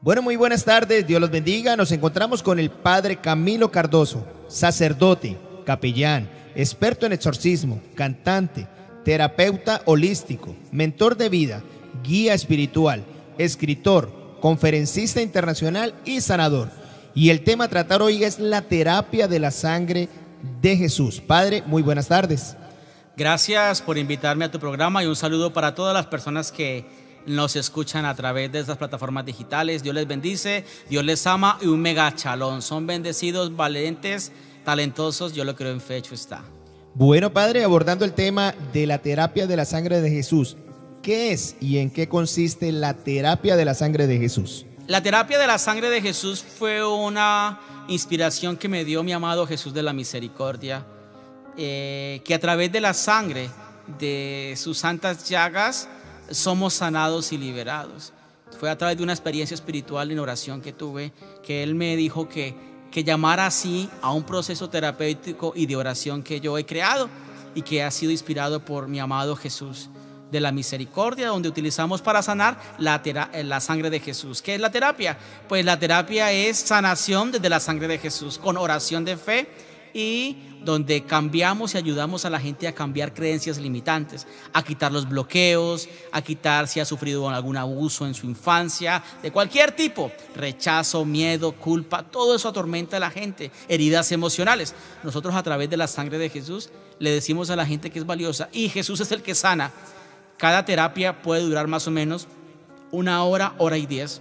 Bueno, muy buenas tardes, Dios los bendiga. Nos encontramos con el Padre Camilo Cardozo, sacerdote, capellán, experto en exorcismo, cantante, terapeuta holístico, mentor de vida, guía espiritual, escritor, conferencista internacional y sanador. Y el tema a tratar hoy es la terapia de la sangre de Jesús. Padre, muy buenas tardes. Gracias por invitarme a tu programa y un saludo para todas las personas que nos escuchan a través de estas plataformas digitales. Dios les bendice, Dios les ama y un mega chalón. Son bendecidos, valientes, talentosos. Yo lo creo en fe, hecho está. Bueno, padre, abordando el tema de la terapia de la sangre de Jesús, ¿qué es y en qué consiste la terapia de la sangre de Jesús? La terapia de la sangre de Jesús fue una inspiración que me dio mi amado Jesús de la Misericordia, que a través de la sangre de sus santas llagas somos sanados y liberados. Fue a través de una experiencia espiritual en oración que tuve, que él me dijo que llamara así a un proceso terapéutico y de oración que yo he creado y que ha sido inspirado por mi amado Jesús de la Misericordia, donde utilizamos para sanar la sangre de Jesús. ¿Qué es la terapia? Pues la terapia es sanación desde la sangre de Jesús con oración de fe, y donde cambiamos y ayudamos a la gente a cambiar creencias limitantes, a quitar los bloqueos, a quitar si ha sufrido algún abuso en su infancia, de cualquier tipo, rechazo, miedo, culpa, todo eso atormenta a la gente, heridas emocionales. Nosotros a través de la sangre de Jesús le decimos a la gente que es valiosa y Jesús es el que sana. Cada terapia puede durar más o menos 1 hora, 1 hora y 10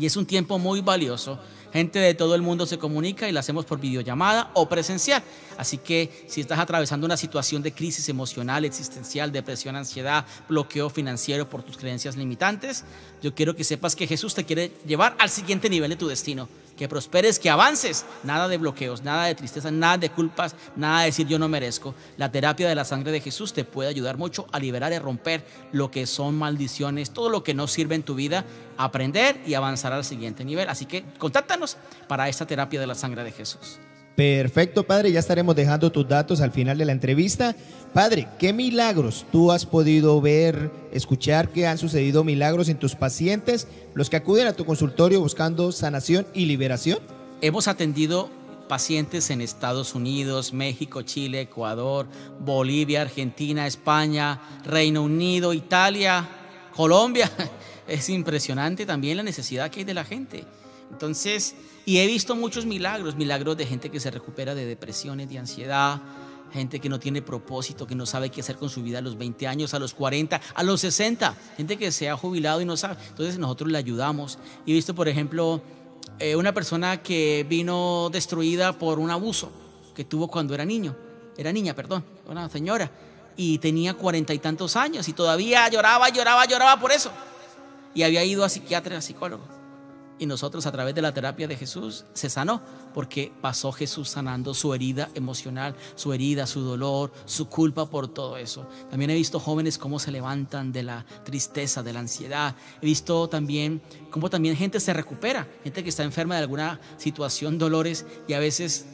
y es un tiempo muy valioso. Gente de todo el mundo se comunica y la hacemos por videollamada o presencial. Así que si estás atravesando una situación de crisis emocional, existencial, depresión, ansiedad, bloqueo financiero por tus creencias limitantes, yo quiero que sepas que Jesús te quiere llevar al siguiente nivel de tu destino. Que prosperes, que avances. Nada de bloqueos, nada de tristeza, nada de culpas, nada de decir yo no merezco. La terapia de la sangre de Jesús te puede ayudar mucho a liberar y romper lo que son maldiciones, todo lo que no sirve en tu vida, aprender y avanzar al siguiente nivel. Así que contáctanos para esta terapia de la sangre de Jesús. Perfecto, padre, ya estaremos dejando tus datos al final de la entrevista. Padre, ¿qué milagros tú has podido ver, escuchar que han sucedido milagros en tus pacientes, los que acuden a tu consultorio buscando sanación y liberación? Hemos atendido pacientes en Estados Unidos, México, Chile, Ecuador, Bolivia, Argentina, España, Reino Unido, Italia, Colombia. Es impresionante también la necesidad que hay de la gente. Entonces, y he visto muchos milagros, milagros de gente que se recupera de depresiones, de ansiedad, gente que no tiene propósito, que no sabe qué hacer con su vida a los 20 años, a los 40, a los 60, gente que se ha jubilado y no sabe. Entonces nosotros le ayudamos. He visto, por ejemplo, una persona que vino destruida por un abuso que tuvo cuando era niño, era niña, perdón, una señora, y tenía 40 y tantos años y todavía lloraba por eso. Y había ido a psiquiatra, a psicólogo. Y nosotros a través de la terapia de Jesús se sanó, porque pasó Jesús sanando su herida emocional, su herida, su dolor, su culpa por todo eso. También he visto jóvenes cómo se levantan de la tristeza, de la ansiedad. He visto también cómo también gente se recupera, gente que está enferma de alguna situación, dolores, y a veces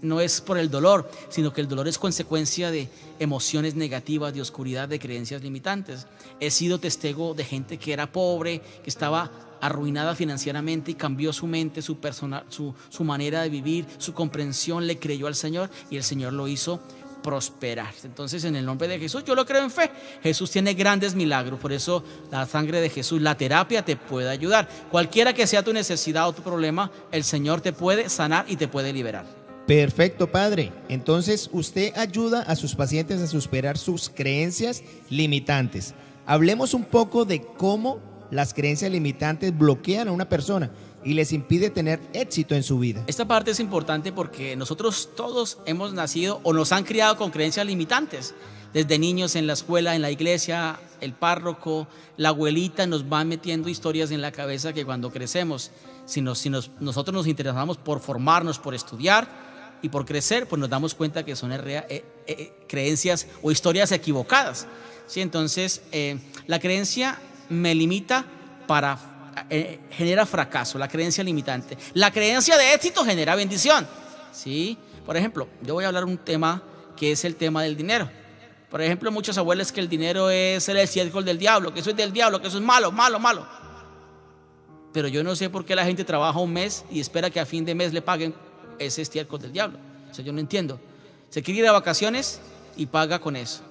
no es por el dolor, sino que el dolor es consecuencia de emociones negativas, de oscuridad, de creencias limitantes. He sido testigo de gente que era pobre, que estaba arruinada financieramente y cambió su mente, su persona, su manera de vivir, su comprensión, le creyó al Señor y el Señor lo hizo prosperar. Entonces, en el nombre de Jesús, yo lo creo en fe. Jesús tiene grandes milagros, por eso la sangre de Jesús, la terapia te puede ayudar. Cualquiera que sea tu necesidad o tu problema, el Señor te puede sanar y te puede liberar. Perfecto, padre. Entonces, usted ayuda a sus pacientes a superar sus creencias limitantes. Hablemos un poco de cómo las creencias limitantes bloquean a una persona y les impide tener éxito en su vida. Esta parte es importante porque nosotros todos hemos nacido o nos han criado con creencias limitantes. Desde niños en la escuela, en la iglesia, el párroco, la abuelita nos va metiendo historias en la cabeza que cuando crecemos, nosotros nos interesamos por formarnos, por estudiar y por crecer, pues nos damos cuenta que son creencias o historias equivocadas. ¿Sí? Entonces, la creencia me limita genera fracaso, la creencia limitante. La creencia de éxito genera bendición, ¿sí? Por ejemplo, yo voy a hablar un tema que es el tema del dinero. Por ejemplo, muchos abuelos que el dinero es el estiércol del diablo, que eso es del diablo, que eso es malo, malo, malo. Pero yo no sé por qué la gente trabaja un mes y espera que a fin de mes le paguen ese estiércol del diablo. O sea, yo no entiendo. Se quiere ir a vacaciones y paga con eso.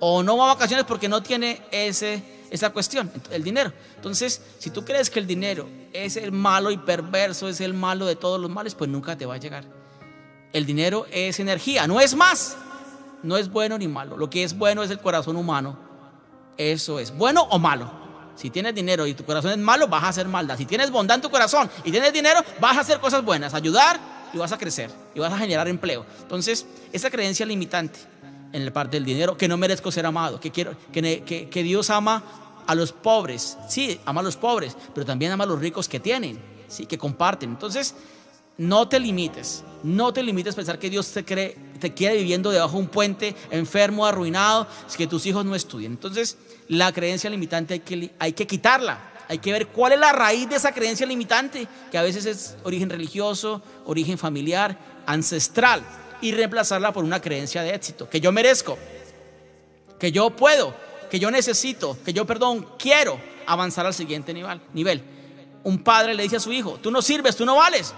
O no va a vacaciones porque no tiene esa cuestión, el dinero. Entonces, si tú crees que el dinero es el malo y perverso, es el malo de todos los males, pues nunca te va a llegar. El dinero es energía, no es más. No es bueno ni malo. Lo que es bueno es el corazón humano. Eso es bueno o malo. Si tienes dinero y tu corazón es malo, vas a hacer maldad. Si tienes bondad en tu corazón y tienes dinero, vas a hacer cosas buenas, ayudar y vas a crecer y vas a generar empleo. Entonces, esa creencia limitante en la parte del dinero, que no merezco ser amado, que Dios ama a los pobres. Sí, ama a los pobres, pero también ama a los ricos que tienen, sí, que comparten. Entonces, no te limites, no te limites a pensar que Dios te quiere viviendo debajo de un puente, enfermo, arruinado, que tus hijos no estudien. Entonces, la creencia limitante hay que quitarla, hay que ver cuál es la raíz de esa creencia limitante, que a veces es origen religioso, origen familiar, ancestral, y reemplazarla por una creencia de éxito, que yo merezco, que yo puedo, que yo necesito, que yo, perdón, quiero avanzar al siguiente nivel. Un padre le dice a su hijo, tú no sirves, tú no vales.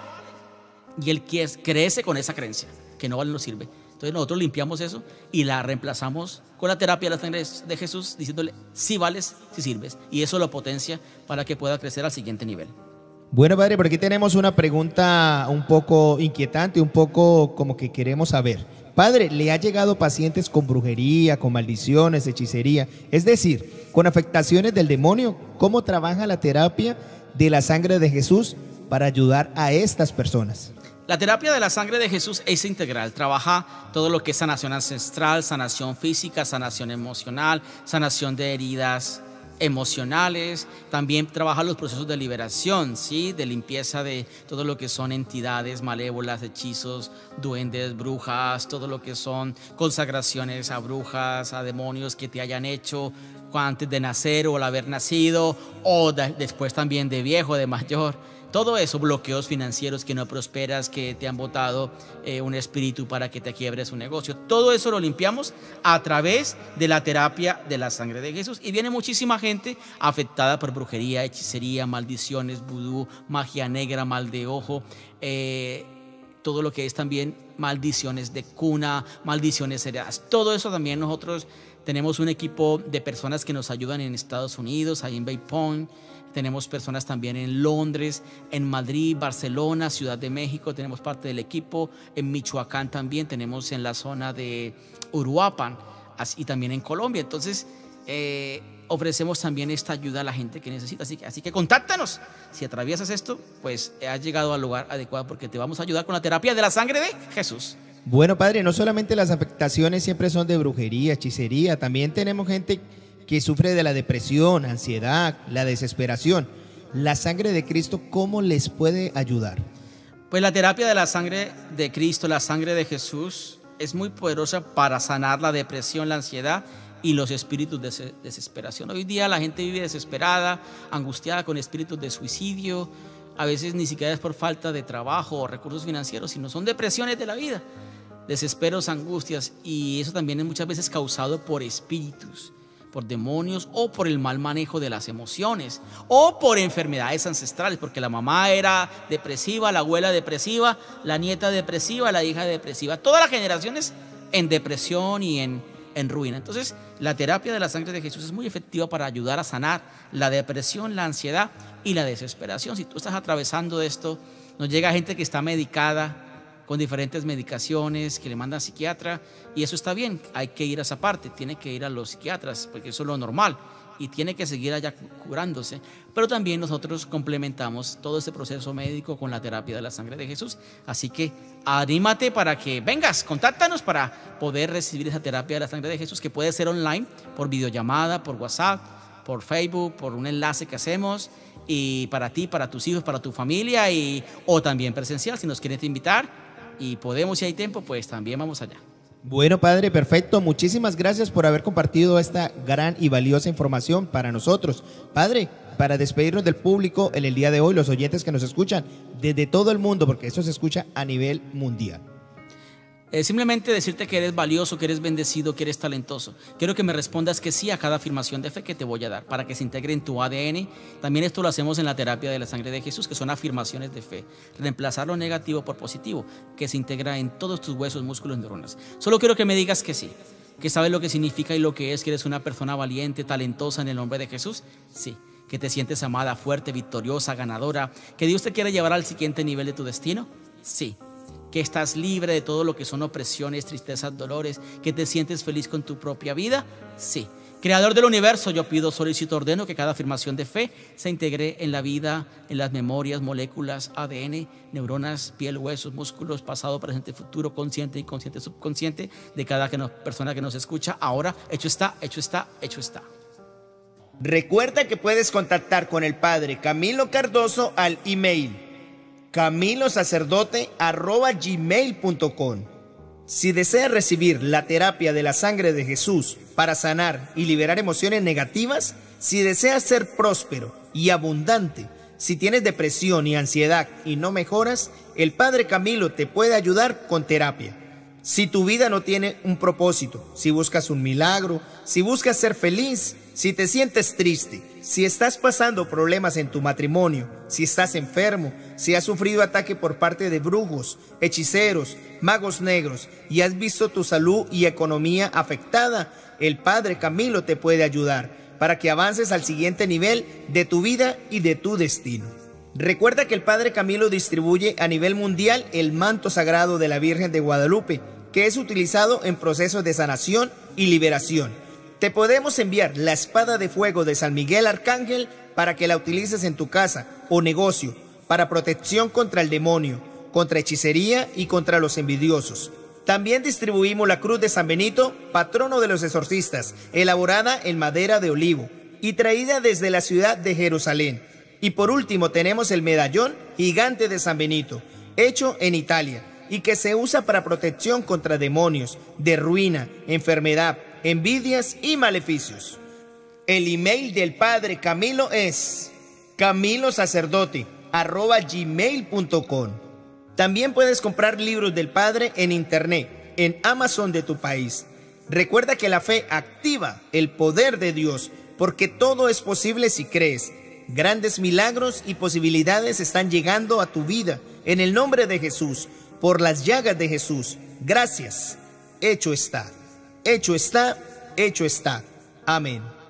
Y él crece con esa creencia, que no vale, no sirve. Entonces nosotros limpiamos eso y la reemplazamos con la terapia de la sangre de Jesús, diciéndole, sí vales, sí sirves. Y eso lo potencia para que pueda crecer al siguiente nivel. Bueno, padre, por aquí tenemos una pregunta un poco inquietante, un poco como que queremos saber. Padre, ¿le ha llegado pacientes con brujería, con maldiciones, hechicería? Es decir, con afectaciones del demonio. ¿Cómo trabaja la terapia de la sangre de Jesús para ayudar a estas personas? La terapia de la sangre de Jesús es integral, trabaja todo lo que es sanación ancestral, sanación física, sanación emocional, sanación de heridas emocionales, también trabaja los procesos de liberación, ¿sí? De limpieza de todo lo que son entidades malévolas, hechizos, duendes, brujas, todo lo que son consagraciones a brujas, a demonios que te hayan hecho antes de nacer o al haber nacido, o después también de viejo, de mayor. Todo eso, bloqueos financieros, que no prosperas, que te han botado un espíritu para que te quiebres un negocio. Todo eso lo limpiamos a través de la terapia de la sangre de Jesús. Y viene muchísima gente afectada por brujería, hechicería, maldiciones, vudú, magia negra, mal de ojo, todo lo que es también maldiciones de cuna, maldiciones heredadas. Todo eso también nosotros tenemos un equipo de personas que nos ayudan en Estados Unidos, ahí en Bay Point. Tenemos personas también en Londres, en Madrid, Barcelona, Ciudad de México. Tenemos parte del equipo en Michoacán también. Tenemos en la zona de Uruapan y también en Colombia. Entonces, ofrecemos también esta ayuda a la gente que necesita. Así que contáctanos. Si atraviesas esto, pues has llegado al lugar adecuado, porque te vamos a ayudar con la terapia de la sangre de Jesús. Bueno, padre, no solamente las afectaciones siempre son de brujería, hechicería. También tenemos gente que sufre de la depresión, ansiedad, la desesperación. La sangre de Cristo, ¿cómo les puede ayudar? Pues la terapia de la sangre de Cristo, la sangre de Jesús, es muy poderosa para sanar la depresión, la ansiedad y los espíritus de desesperación. Hoy día la gente vive desesperada, angustiada, con espíritus de suicidio. A veces ni siquiera es por falta de trabajo o recursos financieros, sino son depresiones de la vida, desesperos, angustias, y eso también es muchas veces causado por espíritus, por demonios, o por el mal manejo de las emociones, o por enfermedades ancestrales, porque la mamá era depresiva, la abuela depresiva, la nieta depresiva, la hija depresiva, todas las generaciones en depresión y en ruina. Entonces, la terapia de la sangre de Jesús es muy efectiva para ayudar a sanar la depresión, la ansiedad y la desesperación. Si tú estás atravesando esto, nos llega gente que está medicada, con diferentes medicaciones que le mandan psiquiatra, y eso está bien, hay que ir a esa parte, tiene que ir a los psiquiatras, porque eso es lo normal, y tiene que seguir allá curándose. Pero también nosotros complementamos todo este proceso médico con la terapia de la sangre de Jesús. Así que anímate para que vengas, contáctanos para poder recibir esa terapia de la sangre de Jesús, que puede ser online, por videollamada, por WhatsApp, por Facebook, por un enlace que hacemos, y para ti, para tus hijos, para tu familia, o también presencial, si nos quieres invitar. Y podemos, si hay tiempo, pues también vamos allá. Bueno, padre, perfecto. Muchísimas gracias por haber compartido esta gran y valiosa información para nosotros. Padre, para despedirnos del público en el día de hoy, los oyentes que nos escuchan desde todo el mundo, porque esto se escucha a nivel mundial. Simplemente decirte que eres valioso, que eres bendecido, que eres talentoso. Quiero que me respondas que sí a cada afirmación de fe que te voy a dar, para que se integre en tu ADN. También esto lo hacemos en la terapia de la sangre de Jesús, que son afirmaciones de fe. Reemplazar lo negativo por positivo, que se integra en todos tus huesos, músculos, neuronas. Solo quiero que me digas que sí, que sabes lo que significa y lo que es, que eres una persona valiente, talentosa en el nombre de Jesús. Sí, que te sientes amada, fuerte, victoriosa, ganadora, que Dios te quiere llevar al siguiente nivel de tu destino. Sí, que estás libre de todo lo que son opresiones, tristezas, dolores, que te sientes feliz con tu propia vida. Sí, Creador del universo, yo pido, solicito, ordeno que cada afirmación de fe se integre en la vida, en las memorias, moléculas, ADN, neuronas, piel, huesos, músculos, pasado, presente, futuro, consciente, inconsciente, subconsciente, de cada persona que nos escucha. Ahora, hecho está, hecho está, hecho está. Recuerda que puedes contactar con el Padre Camilo Cardozo al email camilosacerdote@gmail.com. Si deseas recibir la terapia de la sangre de Jesús para sanar y liberar emociones negativas, si deseas ser próspero y abundante, si tienes depresión y ansiedad y no mejoras, el Padre Camilo te puede ayudar con terapia. Si tu vida no tiene un propósito, si buscas un milagro, si buscas ser feliz, si te sientes triste, si estás pasando problemas en tu matrimonio, si estás enfermo, si has sufrido ataque por parte de brujos, hechiceros, magos negros y has visto tu salud y economía afectada, el Padre Camilo te puede ayudar para que avances al siguiente nivel de tu vida y de tu destino. Recuerda que el Padre Camilo distribuye a nivel mundial el manto sagrado de la Virgen de Guadalupe, que es utilizado en procesos de sanación y liberación. Te podemos enviar la espada de fuego de San Miguel Arcángel para que la utilices en tu casa o negocio, para protección contra el demonio, contra hechicería y contra los envidiosos. También distribuimos la cruz de San Benito, patrono de los exorcistas, elaborada en madera de olivo y traída desde la ciudad de Jerusalén. Y por último tenemos el medallón gigante de San Benito, hecho en Italia y que se usa para protección contra demonios, de ruina, enfermedad, envidias y maleficios. El email del Padre Camilo es camilosacerdote@gmail.com. También puedes comprar libros del Padre en internet, en Amazon de tu país. Recuerda que la fe activa el poder de Dios, porque todo es posible si crees. Grandes milagros y posibilidades están llegando a tu vida, en el nombre de Jesús, por las llagas de Jesús. Gracias. Hecho está. Hecho está, hecho está. Amén.